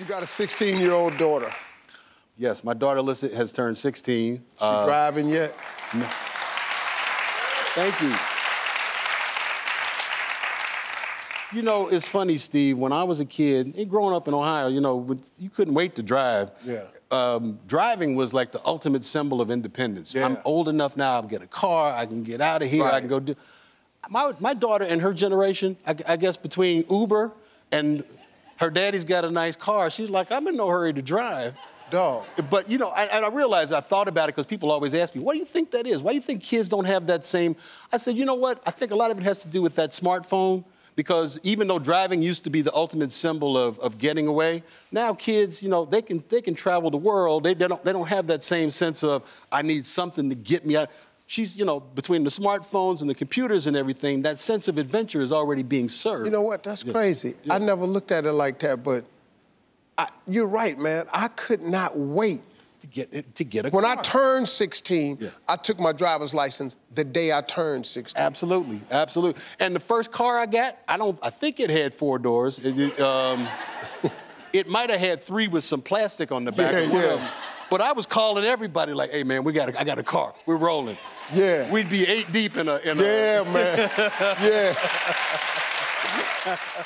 You got a 16-year-old daughter. Yes, my daughter Alyssa has turned 16. She driving yet? No. Thank you. You know, it's funny, Steve, when I was a kid, and growing up in Ohio, you know, you couldn't wait to drive. Yeah. Driving was like the ultimate symbol of independence. Yeah. I'm old enough now, I'll get a car, I can get out of here, right. I can go do... My daughter and her generation, I guess between Uber and her daddy's got a nice car, she's like, I'm in no hurry to drive. Dog. But, you know, and I realized, I thought about it because people always ask me, what do you think that is? Why do you think kids don't have that same... I said, you know what? I think a lot of it has to do with that smartphone. Because even though driving used to be the ultimate symbol of getting away, now kids, you know, they can travel the world. They don't have that same sense of, I need something to get me out. She's, you know, between the smartphones and the computers and everything, that sense of adventure is already being served. You know what, that's crazy. Yeah. I never looked at it like that, but you're right, man. I could not wait to get a car. When I turned 16, yeah. I took my driver's license the day I turned 16. Absolutely, absolutely. And the first car I got, I think it had 4 doors. It might have had 3 with some plastic on the back. Yeah, yeah. But I was calling everybody like, hey man, I got a car. We're rolling. Yeah. We'd be 8 deep in a. Yeah, man. Yeah.